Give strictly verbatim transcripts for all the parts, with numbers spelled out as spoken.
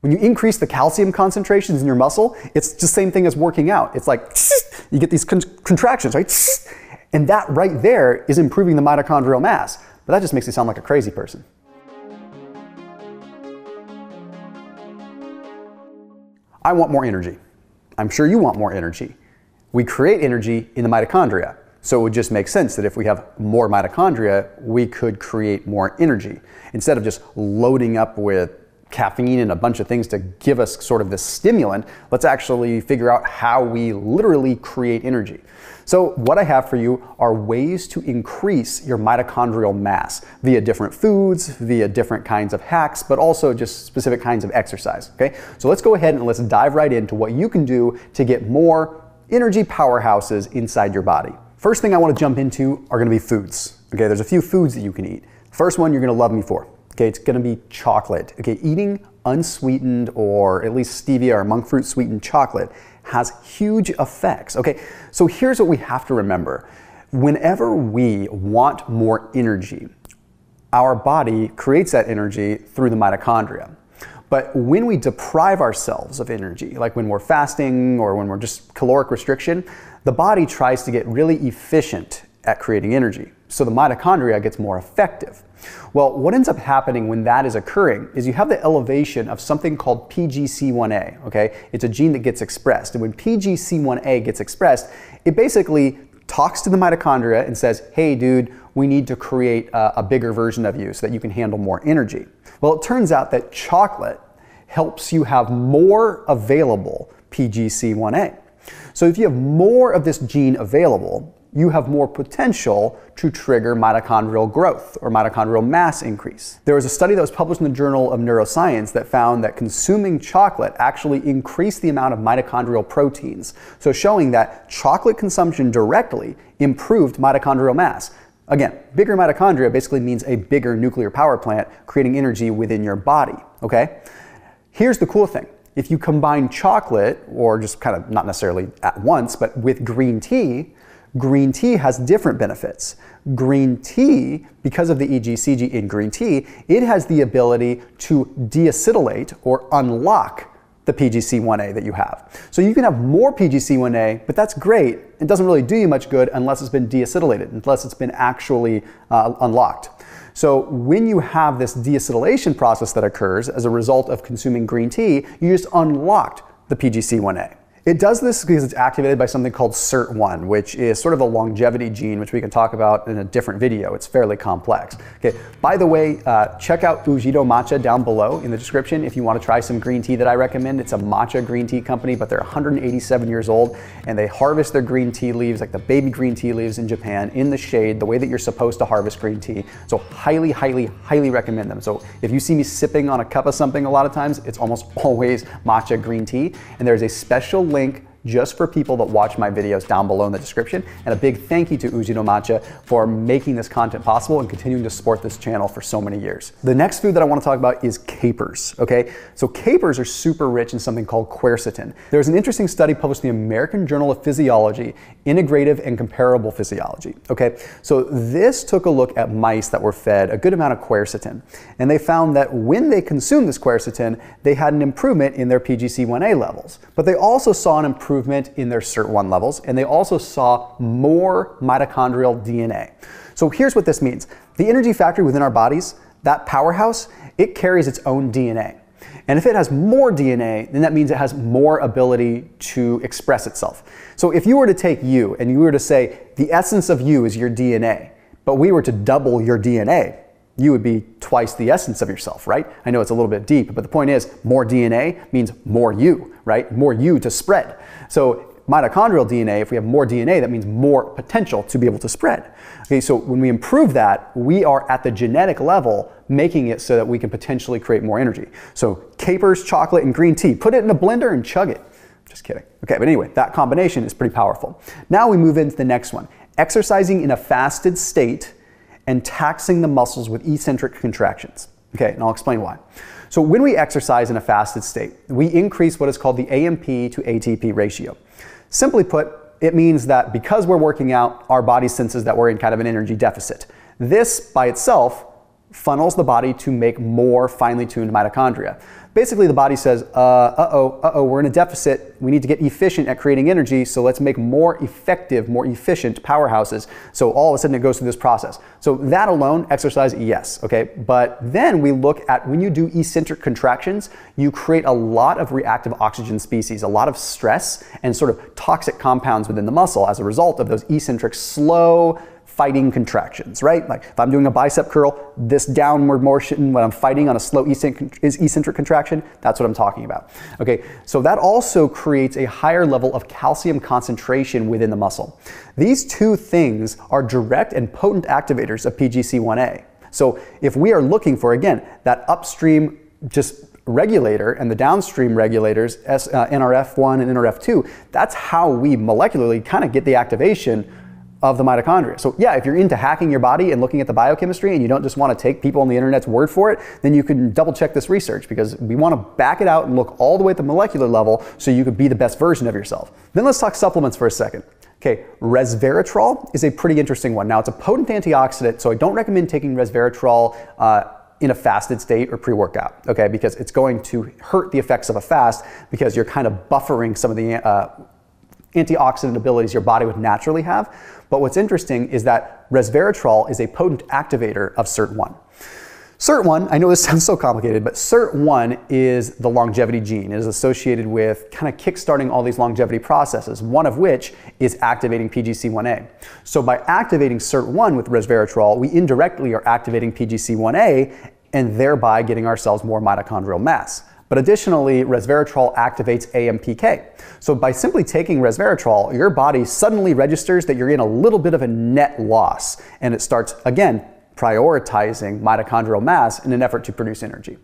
When you increase the calcium concentrations in your muscle, it's the same thing as working out. It's like, you get these con contractions, right? And that right there is improving the mitochondrial mass. But that just makes you sound like a crazy person. I want more energy. I'm sure you want more energy. We create energy in the mitochondria. So it would just make sense that if we have more mitochondria, we could create more energy. Instead of just loading up with caffeine and a bunch of things to give us sort of this stimulant, let's actually figure out how we literally create energy. So what I have for you are ways to increase your mitochondrial mass via different foods, via different kinds of hacks, but also just specific kinds of exercise, okay? So let's go ahead and let's dive right into what you can do to get more energy powerhouses inside your body. First thing I want to jump into are going to be foods, okay? There's a few foods that you can eat. First one you're going to love me for. Okay, it's gonna be chocolate. Okay, eating unsweetened or at least stevia or monk fruit sweetened chocolate has huge effects. Okay, so here's what we have to remember. Whenever we want more energy, our body creates that energy through the mitochondria. But when we deprive ourselves of energy, like when we're fasting or when we're just caloric restriction, the body tries to get really efficient at creating energy. So the mitochondria gets more effective. Well, what ends up happening when that is occurring is you have the elevation of something called P G C one A, okay? It's a gene that gets expressed. And when P G C one A gets expressed, it basically talks to the mitochondria and says, hey dude, we need to create a, a bigger version of you so that you can handle more energy. Well, it turns out that chocolate helps you have more available P G C one A. So if you have more of this gene available, you have more potential to trigger mitochondrial growth or mitochondrial mass increase. There was a study that was published in the Journal of Neuroscience that found that consuming chocolate actually increased the amount of mitochondrial proteins, so showing that chocolate consumption directly improved mitochondrial mass. Again, bigger mitochondria basically means a bigger nuclear power plant creating energy within your body, okay? Here's the cool thing. If you combine chocolate, or just kind of not necessarily at once, but with green tea, green tea has different benefits. Green tea, because of the E G C G in green tea, it has the ability to deacetylate or unlock the P G C one A that you have. So you can have more P G C one A, but that's great. It doesn't really do you much good unless it's been deacetylated, unless it's been actually uh, unlocked. So when you have this deacetylation process that occurs as a result of consuming green tea, you just unlocked the P G C one A. It does this because it's activated by something called S I R T one, which is sort of a longevity gene, which we can talk about in a different video. It's fairly complex. Okay. By the way, uh, check out Ujido Matcha down below in the description if you want to try some green tea that I recommend. It's a matcha green tea company, but they're one hundred eighty-seven years old, and they harvest their green tea leaves, like the baby green tea leaves in Japan, in the shade, the way that you're supposed to harvest green tea. So highly, highly, highly recommend them. So if you see me sipping on a cup of something a lot of times, it's almost always matcha green tea, and there's a special link just for people that watch my videos down below in the description. And a big thank you to Ujido Matcha for making this content possible and continuing to support this channel for so many years. The next food that I want to talk about is capers, okay? So capers are super rich in something called quercetin. There's an interesting study published in the American Journal of Physiology, Integrative and Comparable Physiology, okay? So this took a look at mice that were fed a good amount of quercetin. And they found that when they consumed this quercetin, they had an improvement in their P G C one A levels. But they also saw an improvement improvement in their S I R T one levels, and they also saw more mitochondrial D N A. So here's what this means. The energy factory within our bodies, that powerhouse, it carries its own D N A. And if it has more D N A, then that means it has more ability to express itself. So if you were to take you and you were to say, the essence of you is your D N A, but we were to double your D N A, you would be twice the essence of yourself, right? I know it's a little bit deep, but the point is more D N A means more you, right? More you to spread. So mitochondrial D N A, if we have more D N A, that means more potential to be able to spread. Okay, so when we improve that, we are at the genetic level making it so that we can potentially create more energy. So capers, chocolate, and green tea, put it in a blender and chug it. Just kidding. Okay, but anyway, that combination is pretty powerful. Now we move into the next one. Exercising in a fasted state and taxing the muscles with eccentric contractions. Okay, and I'll explain why. So when we exercise in a fasted state, we increase what is called the A M P to A T P ratio. Simply put, it means that because we're working out, our body senses that we're in kind of an energy deficit. This by itself funnels the body to make more finely tuned mitochondria. Basically, the body says, uh, uh-oh, uh-oh, we're in a deficit. We need to get efficient at creating energy, so let's make more effective, more efficient powerhouses. So all of a sudden, it goes through this process. So that alone, exercise, yes, okay? But then we look at when you do eccentric contractions, you create a lot of reactive oxygen species, a lot of stress and sort of toxic compounds within the muscle as a result of those eccentric slow, fighting contractions, right? Like if I'm doing a bicep curl, this downward motion when I'm fighting on a slow eccentric, is eccentric contraction, that's what I'm talking about. Okay, so that also creates a higher level of calcium concentration within the muscle. These two things are direct and potent activators of P G C one A. So if we are looking for, again, that upstream just regulator and the downstream regulators, N R F one and N R F two, that's how we molecularly kind of get the activation of the mitochondria. So yeah, if you're into hacking your body and looking at the biochemistry and you don't just want to take people on the internet's word for it, then you can double check this research, because we want to back it out and look all the way at the molecular level so you could be the best version of yourself. Then let's talk supplements for a second. Okay, resveratrol is a pretty interesting one. Now, it's a potent antioxidant, so I don't recommend taking resveratrol uh, in a fasted state or pre-workout, okay, because it's going to hurt the effects of a fast, because you're kind of buffering some of the uh, antioxidant abilities your body would naturally have. But what's interesting is that resveratrol is a potent activator of S I R T one. S I R T one, I know this sounds so complicated, but S I R T one is the longevity gene. It is associated with kind of kickstarting all these longevity processes, one of which is activating P G C one A. So by activating S I R T one with resveratrol, we indirectly are activating P G C one A and thereby getting ourselves more mitochondrial mass. But additionally, resveratrol activates A M P K. So by simply taking resveratrol, your body suddenly registers that you're in a little bit of a net loss, and it starts, again, prioritizing mitochondrial mass in an effort to produce energy.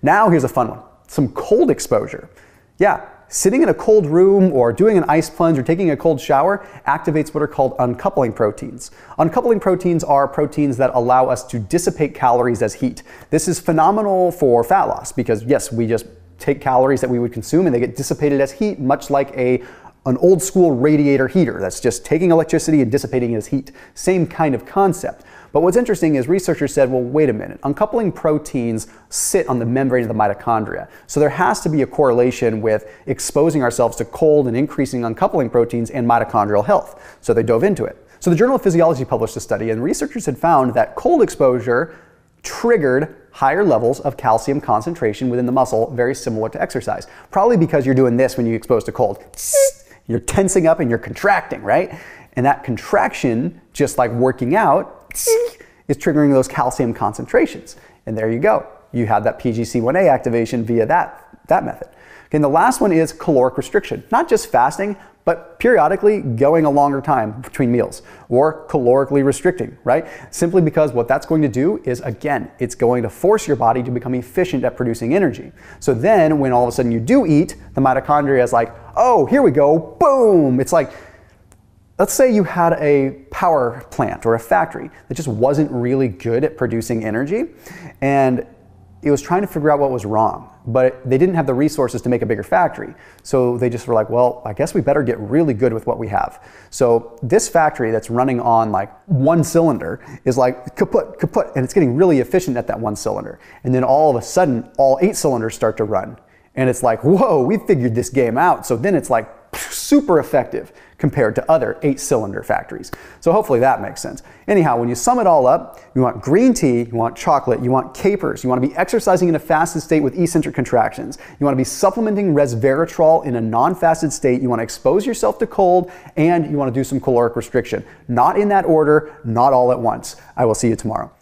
Now here's a fun one, some cold exposure. Yeah, sitting in a cold room or doing an ice plunge or taking a cold shower activates what are called uncoupling proteins. Uncoupling proteins are proteins that allow us to dissipate calories as heat. This is phenomenal for fat loss because, yes, we just take calories that we would consume and they get dissipated as heat, much like a an old school radiator heater that's just taking electricity and dissipating it as heat. Same kind of concept. But what's interesting is researchers said, well, wait a minute, uncoupling proteins sit on the membrane of the mitochondria. So there has to be a correlation with exposing ourselves to cold and increasing uncoupling proteins and mitochondrial health. So they dove into it. So the Journal of Physiology published a study, and researchers had found that cold exposure triggered higher levels of calcium concentration within the muscle, very similar to exercise. Probably because you're doing this when you expose to cold. You're tensing up and you're contracting, right? And that contraction, just like working out, is triggering those calcium concentrations. And there you go. You have that P G C one A activation via that, that method. Okay, and the last one is caloric restriction. Not just fasting, but periodically going a longer time between meals or calorically restricting, right? Simply because what that's going to do is, again, it's going to force your body to become efficient at producing energy. So then when all of a sudden you do eat, the mitochondria is like, oh, here we go, boom. It's like, let's say you had a power plant or a factory that just wasn't really good at producing energy, and it was trying to figure out what was wrong, but they didn't have the resources to make a bigger factory. So they just were like, well, I guess we better get really good with what we have. So this factory that's running on like one cylinder is like kaput, kaput, and it's getting really efficient at that one cylinder. And then all of a sudden, all eight cylinders start to run. And it's like, whoa, we figured this game out. So then it's like super effective compared to other eight cylinder factories. So hopefully that makes sense. Anyhow, when you sum it all up, you want green tea, you want chocolate, you want capers, you want to be exercising in a fasted state with eccentric contractions, you want to be supplementing resveratrol in a non-fasted state, you want to expose yourself to cold, and you want to do some caloric restriction. Not in that order, not all at once. I will see you tomorrow.